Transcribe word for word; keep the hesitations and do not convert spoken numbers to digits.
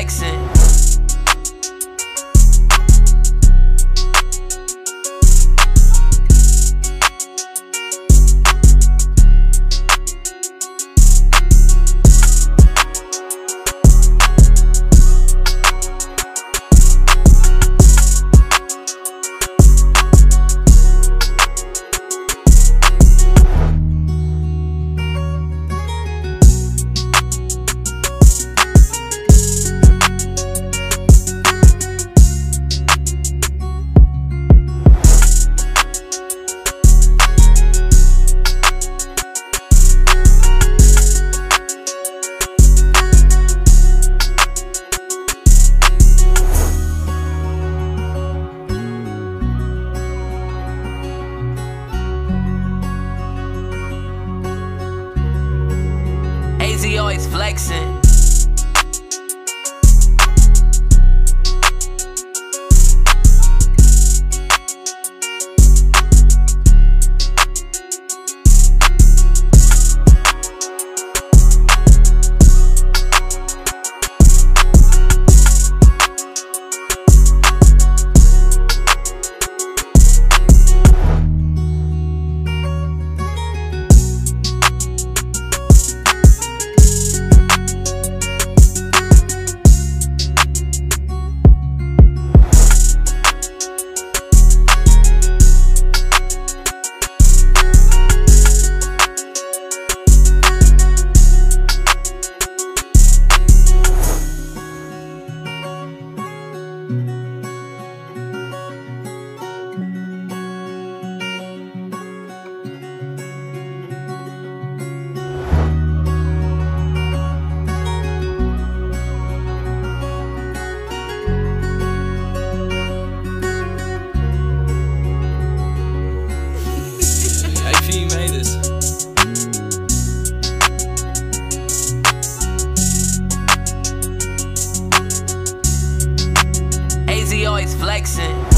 flexing. He always flexing. He always flexing.